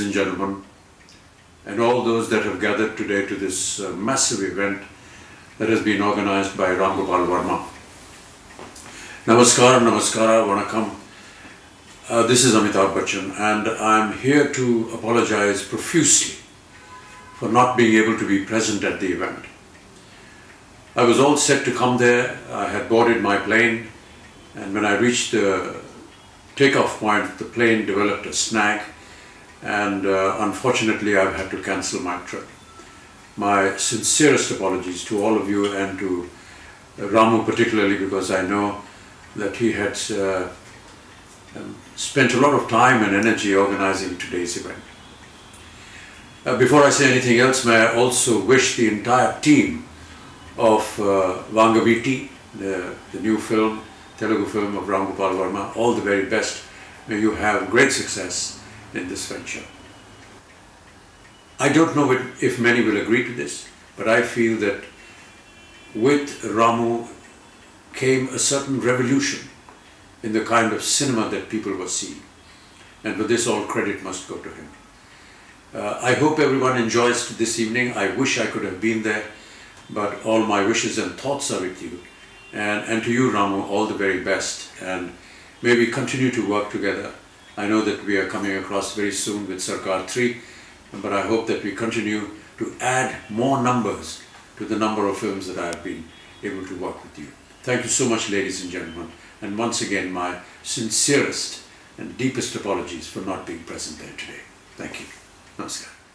ladies and gentlemen, and all those that have gathered today to this massive event that has been organized by Ram Gopal Varma. Namaskar, namaskara, vanakkam. This is Amitabh Bachchan, and I'm here to apologize profusely for not being able to be present at the event. I was all set to come there. I had boarded my plane, and when I reached the takeoff point, the plane developed a snag, and unfortunately I've had to cancel my trip. My sincerest apologies to all of you and to Ramu particularly, because I know that he had spent a lot of time and energy organizing today's event. Before I say anything else, may I also wish the entire team of Vangaviti, the new film, Telugu film of Ram Gopal Varma, all the very best. May you have great success in this venture. I don't know if many will agree to this, but I feel that with Ramu came a certain revolution in the kind of cinema that people were seeing. And for this, all credit must go to him. I hope everyone enjoys this evening. I wish I could have been there, but all my wishes and thoughts are with you. And to you, Ramu, all the very best. And may we continue to work together. I know that we are coming across very soon with Sarkar 3, but I hope that we continue to add more numbers to the number of films that I have been able to work with you. Thank you so much, ladies and gentlemen. And once again, my sincerest and deepest apologies for not being present there today. Thank you. Namaskar.